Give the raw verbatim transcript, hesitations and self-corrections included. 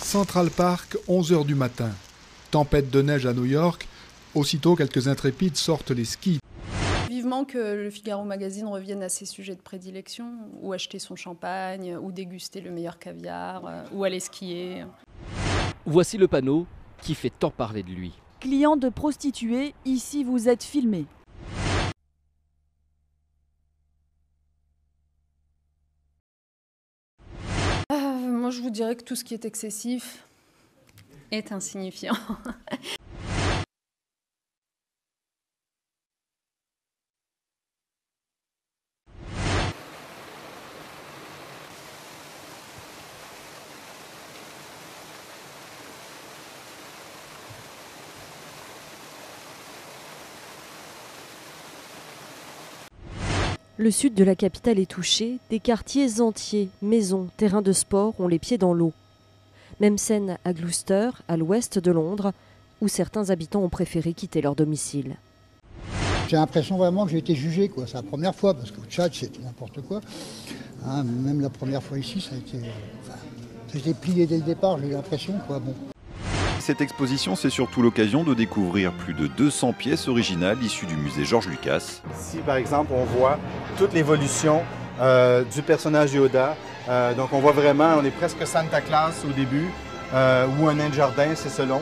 Central Park, onze heures du matin. Tempête de neige à New York. Aussitôt, quelques intrépides sortent les skis. Vivement que le Figaro Magazine revienne à ses sujets de prédilection, ou acheter son champagne, ou déguster le meilleur caviar, ou aller skier. Voici le panneau qui fait tant parler de lui. Client de prostituée, ici vous êtes filmé. Euh, moi je vous dirais que tout ce qui est excessif est insignifiant. Le sud de la capitale est touché, des quartiers entiers, maisons, terrains de sport ont les pieds dans l'eau. Même scène à Gloucester, à l'ouest de Londres, où certains habitants ont préféré quitter leur domicile. J'ai l'impression vraiment que j'ai été jugé, quoi. C'est la première fois, parce qu'au Tchad c'était n'importe quoi. Hein, même la première fois ici, ça a été... Enfin, j'étais plié dès le départ, j'ai l'impression, quoi, bon. Cette exposition, c'est surtout l'occasion de découvrir plus de deux cents pièces originales issues du musée Georges Lucas. Ici, par exemple, on voit toute l'évolution euh, du personnage Yoda. Euh, donc on voit vraiment, on est presque Santa Claus au début, euh, ou un nain de jardin, c'est selon.